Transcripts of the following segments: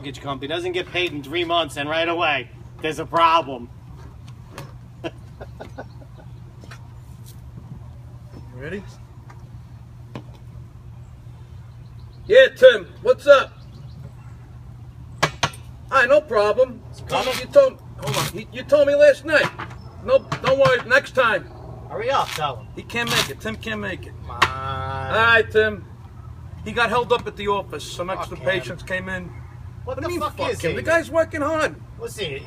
mortgage company doesn't get paid in 3 months and right away, there's a problem. Ready? Yeah, Tim, what's up? Aye, no problem. You told me last night. No, don't worry, next time. Hurry up, tell him. He can't make it, Tim can't make it. Come on. Alright, Tim. He got held up at the office. Some extra patients came in. What the fuck is he? The guy's working hard. What's he?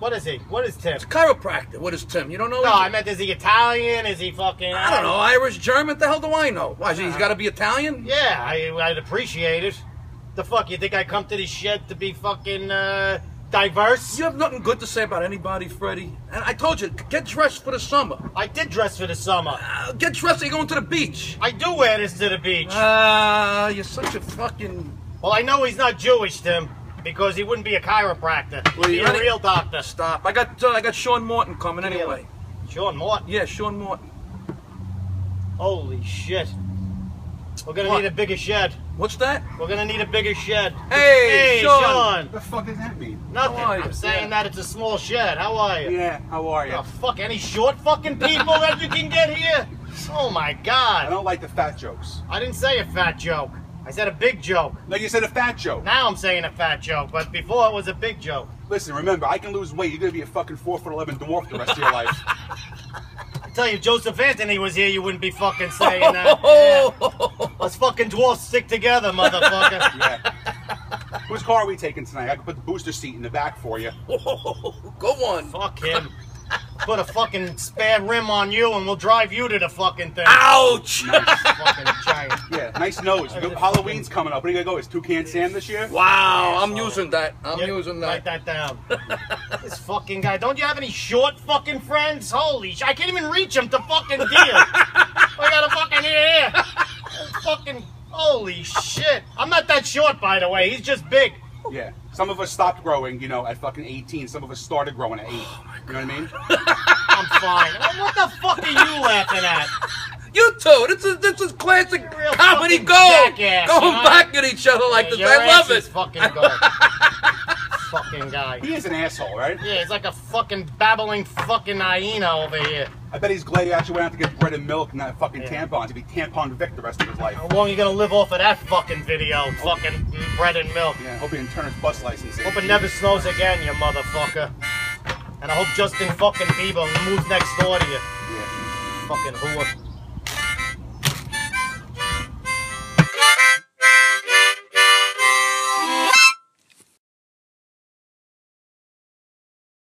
What is he? What is Tim? It's a chiropractor. What is Tim? You don't know? No, I meant, is he Italian? Is he fucking... I don't know. Irish, German? The hell do I know? Why, he's got to be Italian? Yeah, I'd appreciate it. The fuck, you think I come to this shed to be fucking, diverse? You have nothing good to say about anybody, Freddie. And I told you, get dressed for the summer. I did dress for the summer. Get dressed or you're going to the beach. I do wear this to the beach. You're such a fucking... Well, I know he's not Jewish, Tim. Because he wouldn't be a chiropractor. Well, he'd be a real doctor. Stop. I got Sean Morton coming anyway. Sean Morton? Yeah, Sean Morton. Holy shit. We're gonna need a bigger shed. What's that? We're gonna need a bigger shed. Hey, Sean! What the fuck does that mean? Nothing. I'm saying that it's a small shed. How are you? Yeah, how are you? Oh, fuck, any short fucking people that you can get here? Oh my god. I don't like the fat jokes. I didn't say a fat joke. I said a big joke. No, you said a fat joke. Now I'm saying a fat joke, but before it was a big joke. Listen, remember, I can lose weight. You're going to be a fucking 4'11" dwarf the rest of your life. I tell you, if Joseph Anthony was here, you wouldn't be fucking saying that. Yeah. Us fucking dwarfs stick together, motherfucker. Yeah. Whose car are we taking tonight? I can put the booster seat in the back for you. Go on. Fuck him. Put a fucking spare rim on you and we'll drive you to the fucking thing. Ouch! Nice fucking giant. Yeah, nice nose. Halloween's coming up. What are you gonna go? Is Toucan Sam this year? Wow, I'm using that. I'm using that. Write that down. This fucking guy. Don't you have any short fucking friends? Holy shit. I can't even reach him to fucking deal. I got a fucking holy shit. I'm not that short, by the way. He's just big. Yeah. Some of us stopped growing, you know, at fucking 18. Some of us started growing at 8. You know what I mean? I'm fine. What the fuck are you laughing at? You two. This is classic comedy gold. Jackass, going back at each other like this. I love it. Fucking gold. Fucking guy. He is an asshole, right? Yeah, he's like a fucking babbling fucking hyena over here. I bet he's glad he actually went out to get bread and milk and not fucking tampons. He'd be tampon Vic the rest of his life. How long are you gonna live off of that fucking video? Fucking bread and milk. Yeah, hope he didn't turn his bus license in. Hope it never snows again, you motherfucker. And I hope Justin fucking Bieber moves next door to you. Yeah. Fucking whore.